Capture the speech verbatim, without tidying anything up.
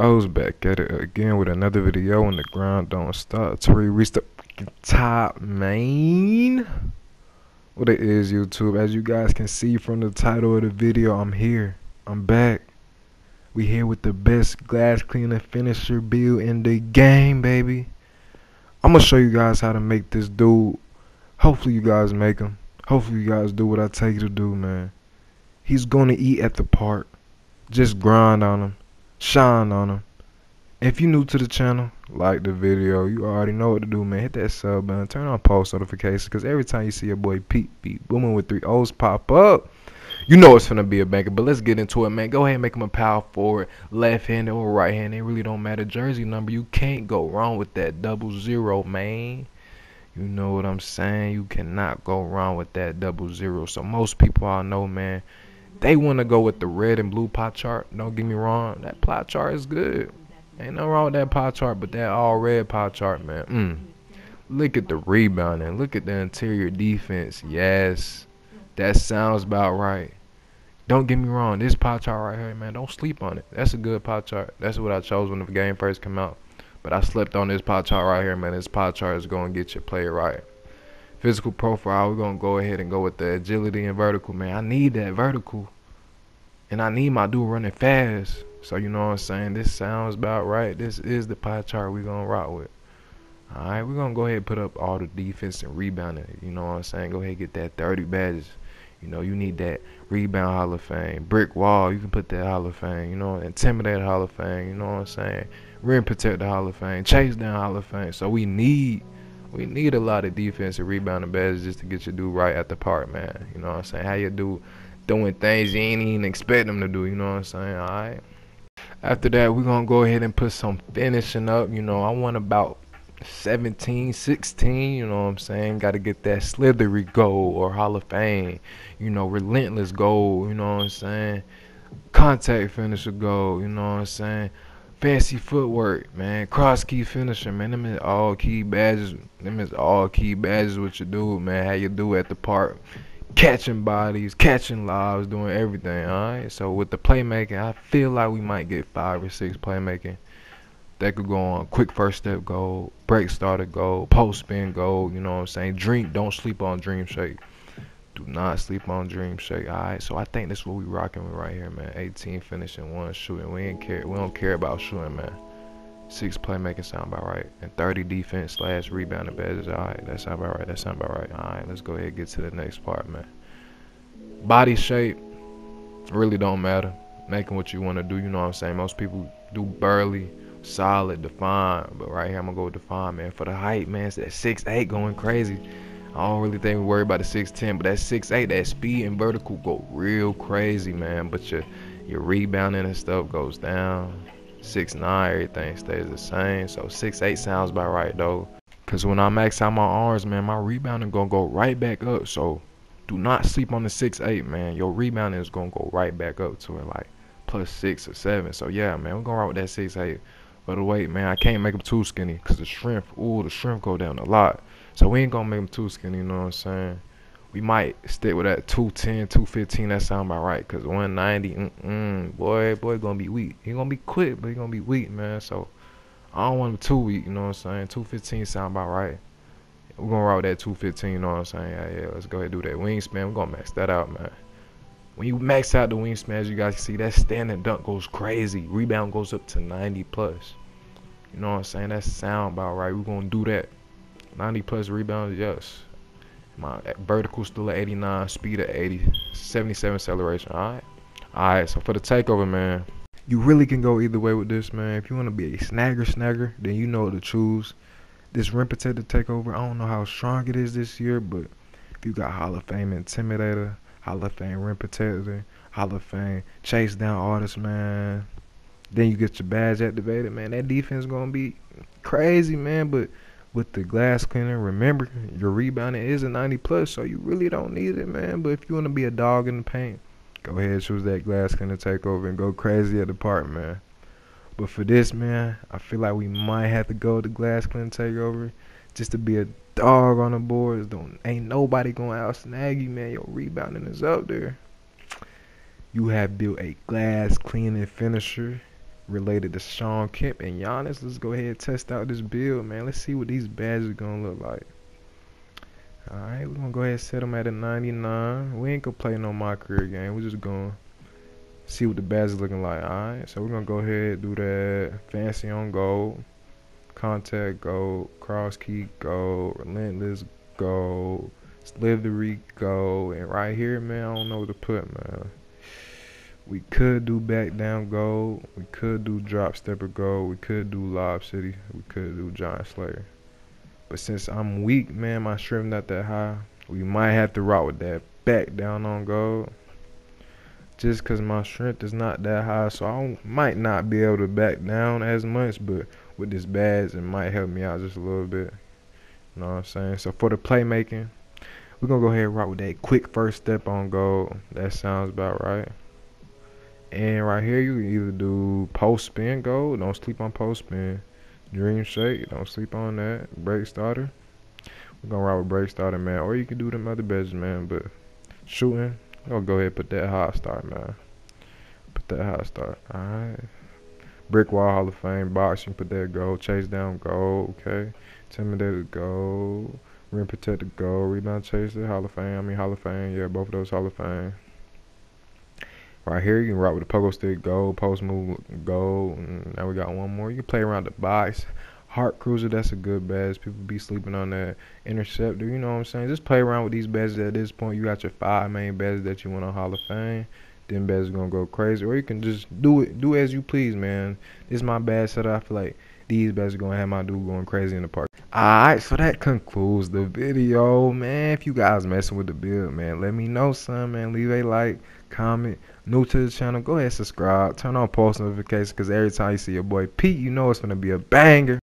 I was back at it again with another video, and the grind don't stop till we reach the top, man. What it is, YouTube, as you guys can see from the title of the video, I'm here, I'm back. We here with the best glass cleaner finisher build in the game, baby. I'm gonna show you guys how to make this dude. Hopefully you guys make him. Hopefully you guys do what I tell you to do, man. He's gonna eat at the park. Just grind on him, shine on him. If you new to the channel, like the video. You already know what to do, man. Hit that sub button, turn on post notifications, because every time you see your boy Pete Pete Booming with three O's pop up, you know it's gonna be a banker. But let's get into it, man. Go ahead and make him a power forward, left handed or right handed. It really don't matter. Jersey number, you can't go wrong with that double zero, man. You know what I'm saying? You cannot go wrong with that double zero. So most people I know, man, they want to go with the red and blue pie chart. Don't get me wrong. That pie chart is good. Ain't no wrong with that pie chart, but that all red pie chart, man. Mm. Look at the rebounding. Look at the interior defense. Yes, that sounds about right. Don't get me wrong. This pie chart right here, man, don't sleep on it. That's a good pie chart. That's what I chose when the game first came out. But I slept on this pie chart right here, man. This pie chart is going to get your player right. Physical profile, we're going to go ahead and go with the agility and vertical, man. I need that vertical. And I need my dude running fast. So, you know what I'm saying? This sounds about right. This is the pie chart we're going to rock with. All right, we're going to go ahead and put up all the defense and rebounding. You know what I'm saying? Go ahead and get that thirty badges. You know, you need that rebound Hall of Fame. Brick wall, you can put that Hall of Fame. You know, intimidate Hall of Fame. You know what I'm saying? Rim protect the Hall of Fame. Chase down Hall of Fame. So, we need... We need a lot of defense and rebounding badges just to get your dude right at the park, man. You know what I'm saying? How your dude doing things you ain't even expect them to do, you know what I'm saying? All right. After that, we're going to go ahead and put some finishing up. You know, I want about seventeen, sixteen, you know what I'm saying? Got to get that slithery goal or Hall of Fame, you know, relentless goal, you know what I'm saying? Contact finisher goal, you know what I'm saying? Fancy footwork, man. Cross key finisher, man. Them is all key badges. Them is all key badges what you do, man. How you do at the park. Catching bodies, catching lives, doing everything, all right? So with the playmaking, I feel like we might get five or six playmaking. That could go on. Quick first step goal, break starter goal, post spin goal, you know what I'm saying? Dream, don't sleep on Dream Shake. Do not sleep on Dream Shake, all right? So I think that's what we rocking with right here, man. eighteen finishing, one shooting. We ain't care. We don't care about shooting, man. Six playmaking sound about right, and thirty defense slash rebounding badges. All right, that sound about right. That sound about right. All right, let's go ahead and get to the next part, man. Body shape really don't matter. Making what you want to do, you know what I'm saying? Most people do burly, solid, defined, but right here I'm gonna go with defined, man. For the height, man, it's that six eight going crazy. I don't really think we worry about the six ten, but that six eight, that speed and vertical go real crazy, man. But your your rebounding and stuff goes down. six nine, everything stays the same. So six eight sounds about right, though. Because when I max out my arms, man, my rebounding going to go right back up. So do not sleep on the six eight, man. Your rebounding is going to go right back up to it, like plus six or seven. So, yeah, man, we're going to rock with that six eight. But wait, man, I can't make them too skinny because the shrimp, ooh, the shrimp go down a lot. So we ain't gonna make them too skinny, you know what I'm saying? We might stick with that two ten, two fifteen, that sound about right, because one ninety, mm-mm, boy, boy gonna be weak. He gonna be quick, but he gonna be weak, man. So I don't want him too weak, you know what I'm saying? two fifteen sound about right. We're gonna rock with that two fifteen, you know what I'm saying? Yeah, yeah, let's go ahead and do that wingspan. We're gonna max that out, man. When you max out the wingspan, as you guys can see, that standing dunk goes crazy. Rebound goes up to ninety plus. You know what I'm saying? That sound about right. We're gonna do that. ninety plus rebounds, yes. My vertical still at eighty-nine, speed at eighty, seventy-seven acceleration. All right, all right. So for the takeover, man, you really can go either way with this, man. If you want to be a snagger, snagger, then you know what to choose. This rim protector takeover, I don't know how strong it is this year, but if you got Hall of Fame intimidator, Hall of Fame rim protector, Hall of Fame chase down artist, man. Then you get your badge activated, man. That defense gonna be crazy, man, but. With the glass cleaner, remember, your rebounding is a ninety plus, so you really don't need it, man. But if you want to be a dog in the paint, go ahead, choose that glass cleaner takeover and go crazy at the park, man. But for this, man, I feel like we might have to go to glass cleaner takeover just to be a dog on the boards. Don't, ain't nobody going to out snag you, man. Your rebounding is up there. You have built a glass cleaning finisher. related to Sean Kemp and Giannis. Let's go ahead and test out this build, man. Let's see what these badges are going to look like. Alright, we're going to go ahead and set them at a ninety-nine. We ain't going to play no my career game. We're just going to see what the badges are looking like. Alright, so we're going to go ahead and do that. Fancy on gold. Contact gold. Cross key gold. Relentless gold. Slithery gold. And right here, man, I don't know what to put, man. We could do back down gold. We could do drop stepper gold. We could do Lob City. We could do Giant Slayer. But since I'm weak, man, my shrimp not that high, we might have to rock with that back down on gold. Just because my strength is not that high, so I might not be able to back down as much, but with this badge, it might help me out just a little bit. You know what I'm saying? So for the playmaking, we're going to go ahead and rock with that quick first step on gold. That sounds about right. And right here, you can either do post spin gold, don't sleep on post spin. Dream Shake, don't sleep on that. Break Starter, we're gonna ride with Break Starter, man. Or you can do them other badges, man. But shooting, I'm gonna go ahead and put that Hot Start, man. Put that Hot Start. Alright. Brick Wall Hall of Fame, boxing, put that gold. Chase down gold, okay. Intimidated gold. Rim protected gold. Rebound chase the Hall of Fame. I mean Hall of Fame, yeah, both of those Hall of Fame. Right here, you can rock with the pogo stick gold, post move gold. And now we got one more. You can play around the box. Heart Cruiser, that's a good badge. People be sleeping on that. Interceptor, you know what I'm saying? Just play around with these badges at this point. You got your five main badges that you want on Hall of Fame. Them badges going to go crazy. Or you can just do it. Do as you please, man. This is my badge set up. I feel like these badges are going to have my dude going crazy in the park. Alright, so that concludes the video, man. If you guys messing with the build, man, let me know, son, man. Leave a like, comment. New to the channel, go ahead and subscribe. Turn on post notifications, because every time you see your boy Pete, you know it's going to be a banger.